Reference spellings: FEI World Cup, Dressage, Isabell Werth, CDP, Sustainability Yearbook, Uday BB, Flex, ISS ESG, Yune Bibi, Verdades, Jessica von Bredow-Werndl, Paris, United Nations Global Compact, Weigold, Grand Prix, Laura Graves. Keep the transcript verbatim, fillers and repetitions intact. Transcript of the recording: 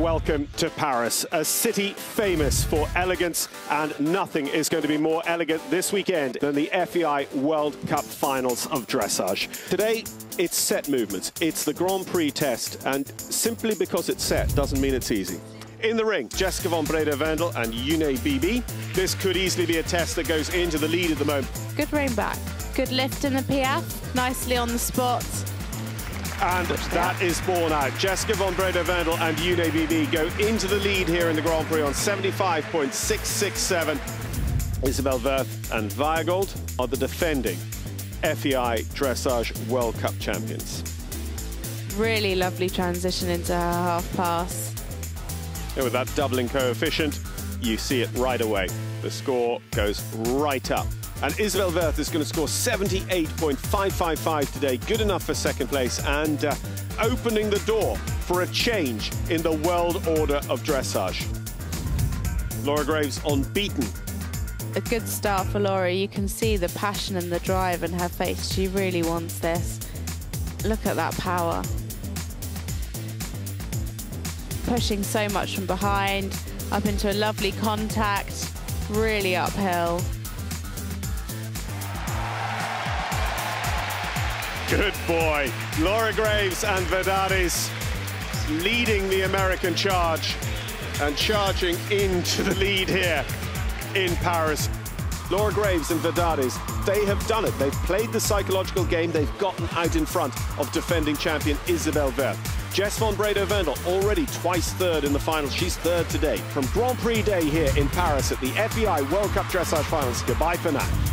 welcome to Paris, a city famous for elegance, and nothing is going to be more elegant this weekend than the F E I World Cup finals of dressage. Today, it's set movements, it's the Grand Prix test, and simply because it's set doesn't mean it's easy. In the ring, Jessica von Bredow-Werndl and Yune Bibi. This could easily be a test that goes into the lead at the moment. Good rein back, good lift in the P F, nicely on the spot. And that is borne out. Jessica von Bredow-Werndl and Uday B B go into the lead here in the Grand Prix on seventy-five point six six seven. Isabell Werth and Weigold are the defending F E I Dressage World Cup champions. Really lovely transition into her half pass. And with that doubling coefficient, you see it right away. The score goes right up. And Isabell Werth is going to score seventy-eight point five five five today, good enough for second place, and uh, opening the door for a change in the world order of dressage. Laura Graves unbeaten. A good start for Laura. You can see the passion and the drive in her face. She really wants this. Look at that power. Pushing so much from behind, up into a lovely contact, really uphill. Good boy. Laura Graves and Verdades leading the American charge and charging into the lead here in Paris. Laura Graves and Verdades, they have done it. They've played the psychological game. They've gotten out in front of defending champion Isabell Werth. Jess von Bredow-Werndl already twice third in the final. She's third today. From Grand Prix Day here in Paris at the F E I World Cup Dressage Finals. Goodbye for now.